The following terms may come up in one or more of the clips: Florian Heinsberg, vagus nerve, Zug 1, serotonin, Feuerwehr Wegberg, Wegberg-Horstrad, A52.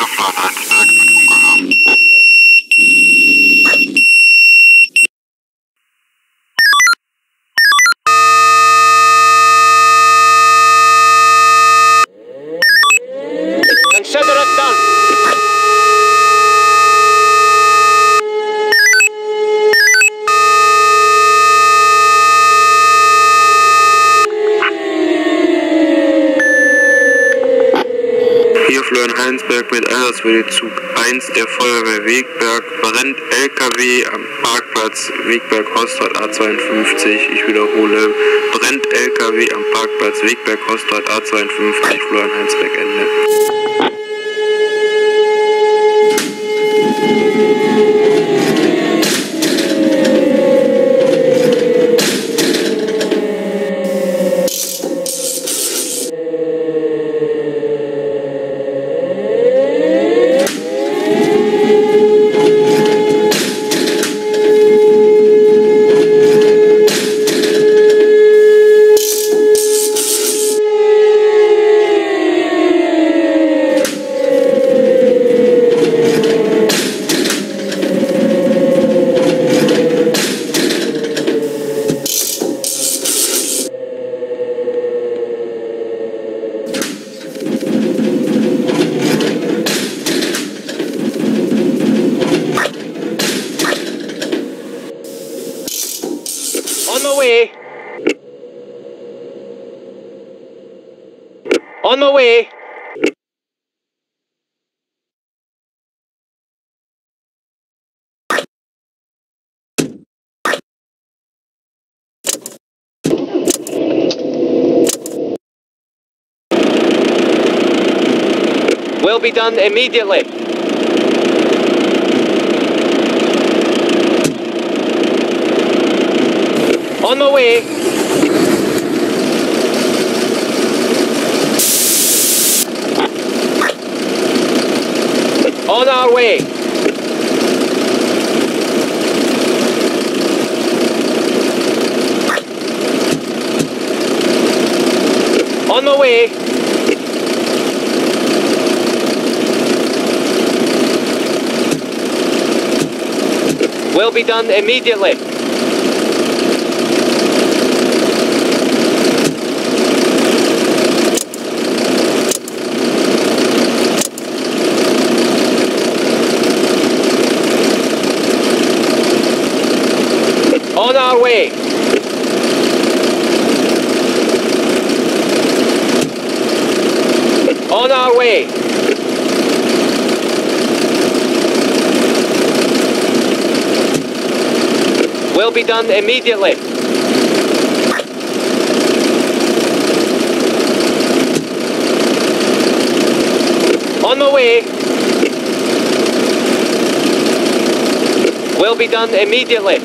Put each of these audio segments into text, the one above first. Florian Heinsberg mit Funkalarm. Consider it done. Heinsberg mit Einsatz für den Zug 1 der Feuerwehr Wegberg, brennt LKW am Parkplatz Wegberg-Horstrad A52. Ich wiederhole, brennt LKW am Parkplatz Wegberg-Horstrad A52, Florian Heinsberg, Ende. On my way. Will be done immediately. On my way. On our way. On the way. Will be done immediately. On our way. On our way. Will be done immediately. On the way. Will be done immediately.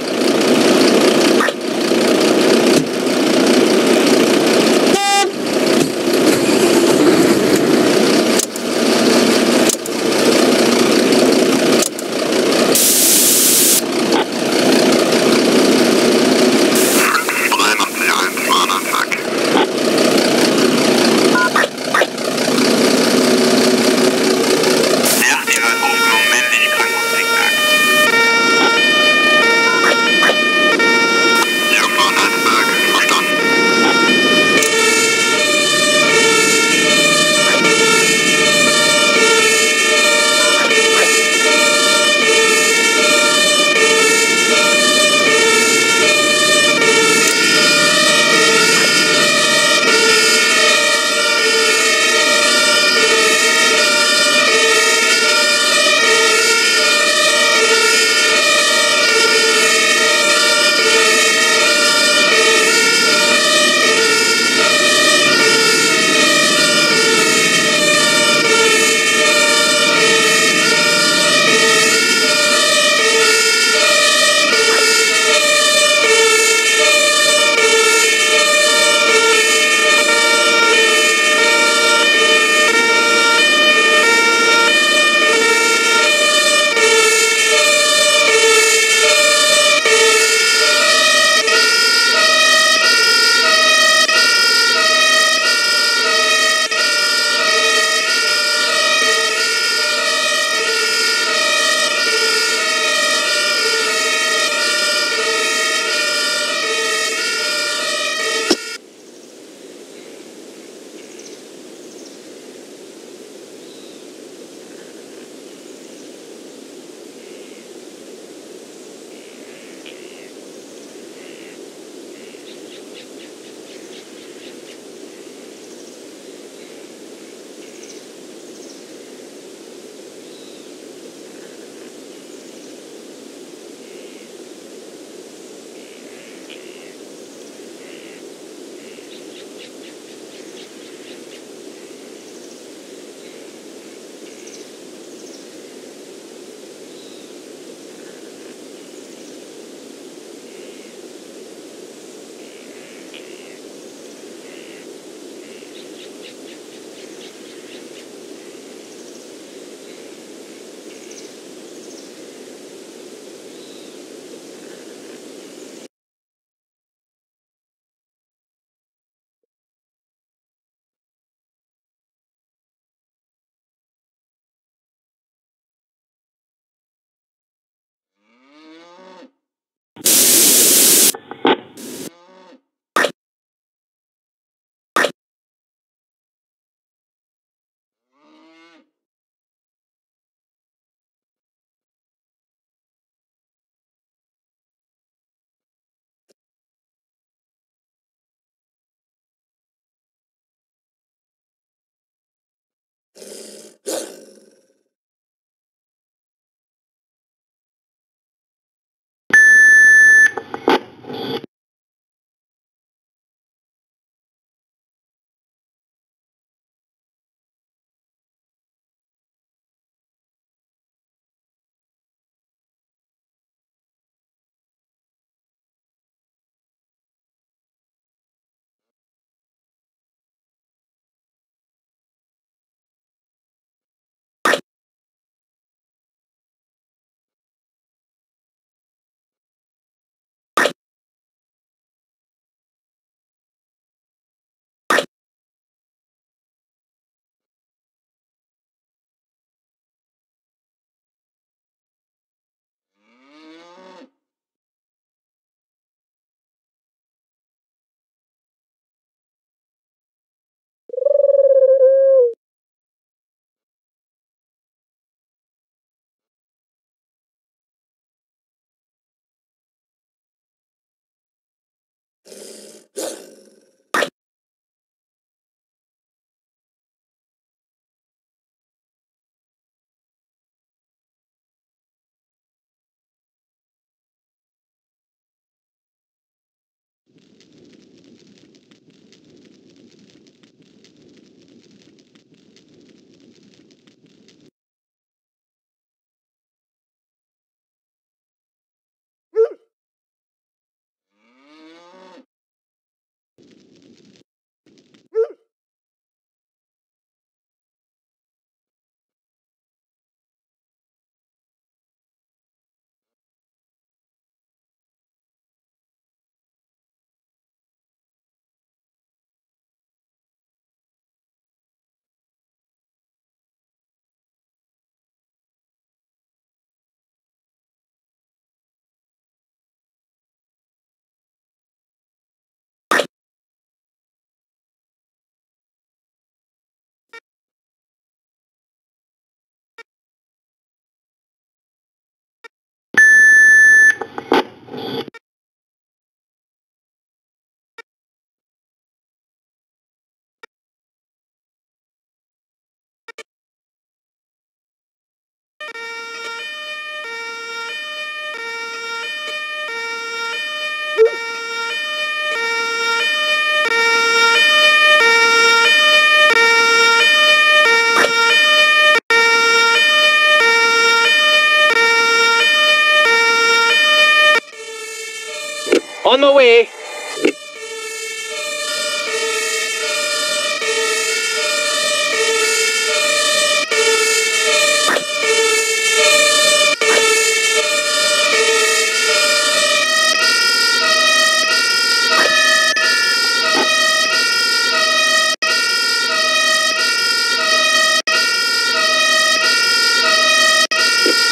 away.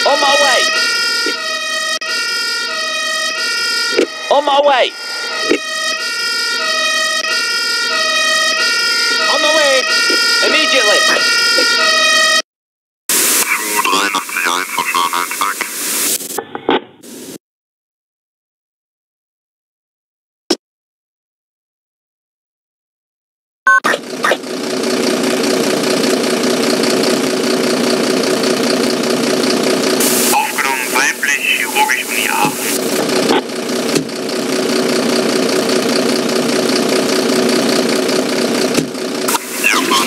On my way! On my way! Immediately! 283 von Nordheim-Tag. Aufgenommen weiblich, chirurgisch Uni A. On my way.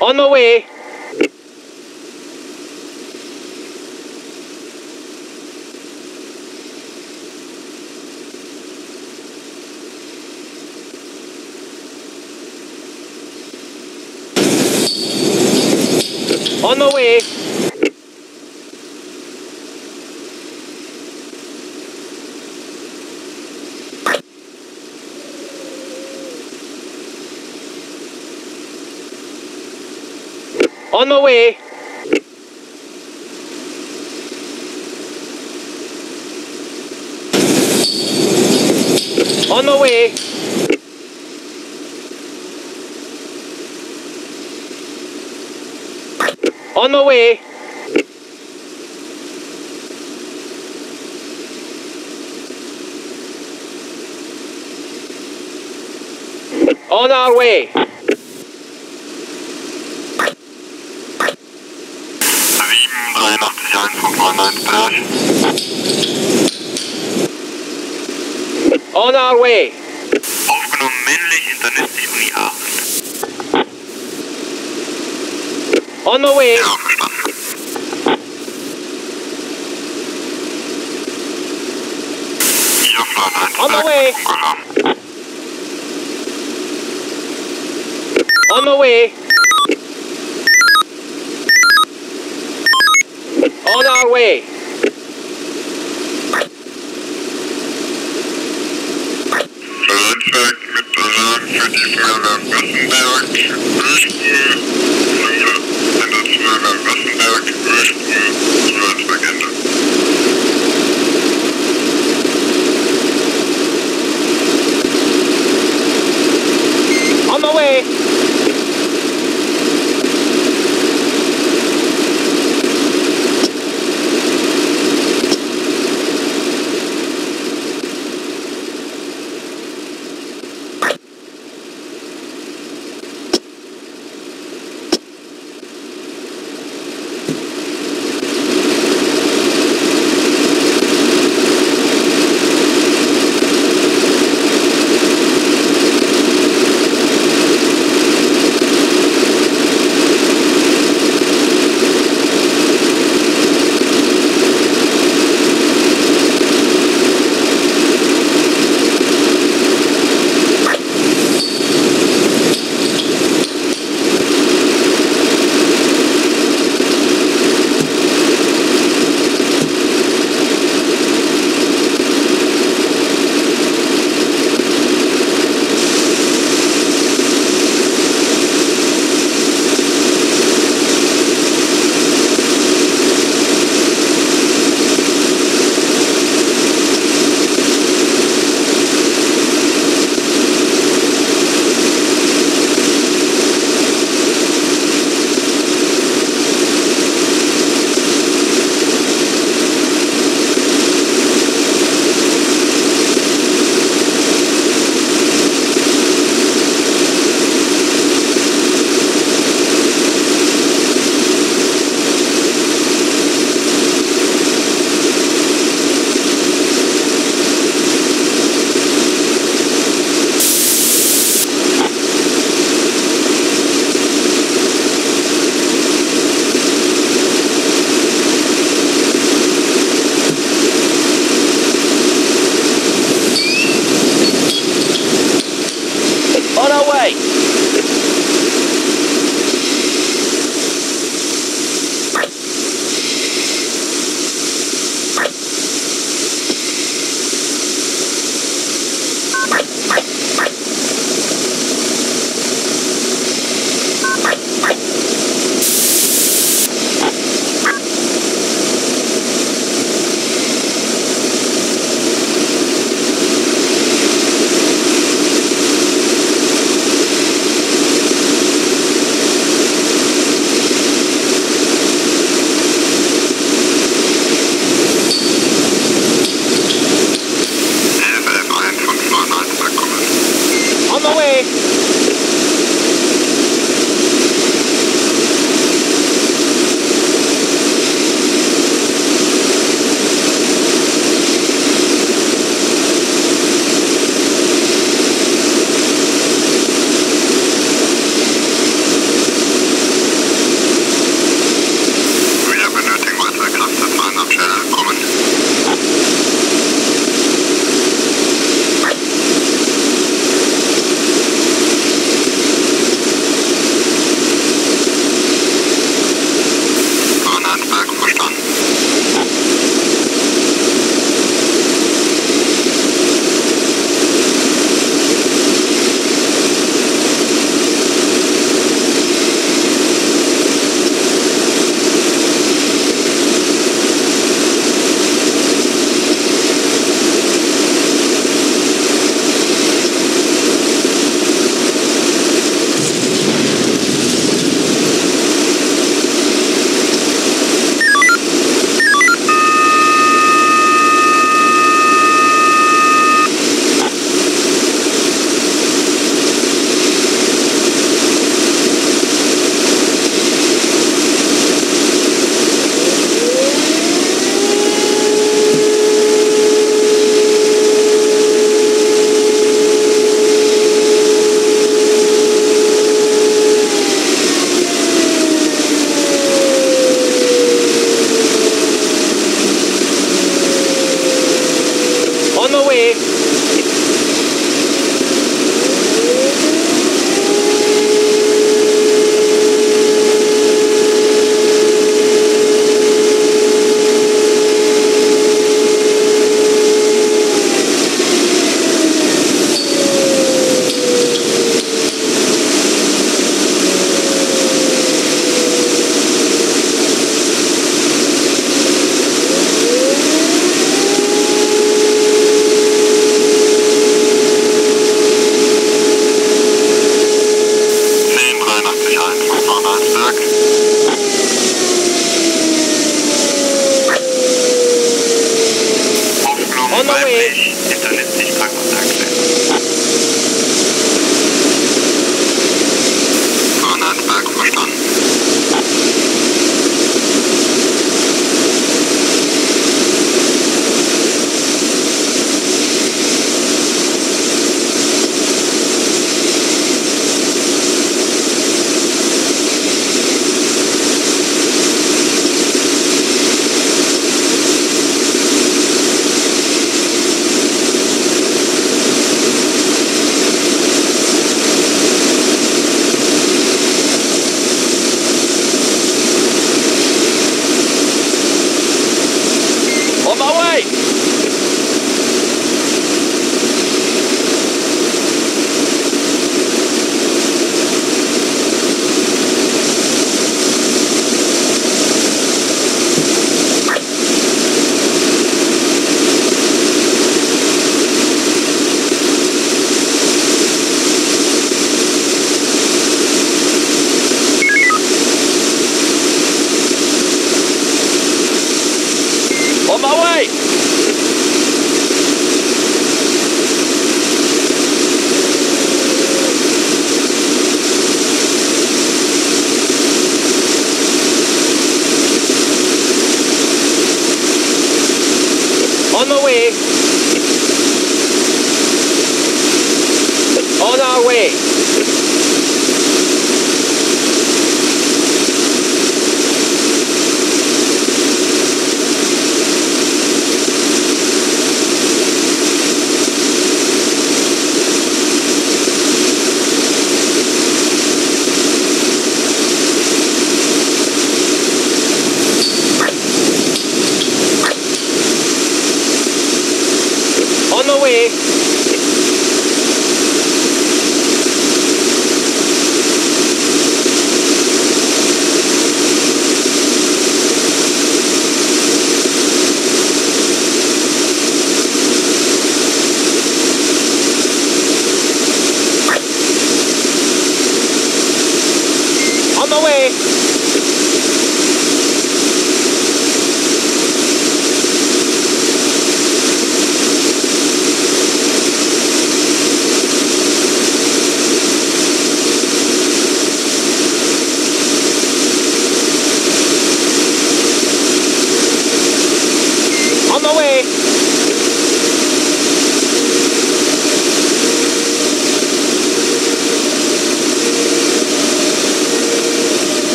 On my way. On the way. On the way. On the way. On the way. On our way. On our way. Aufgenommen männlich, Hindernis 7-8. On the way. On the way. On the way. On our way. On the way.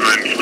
on the way.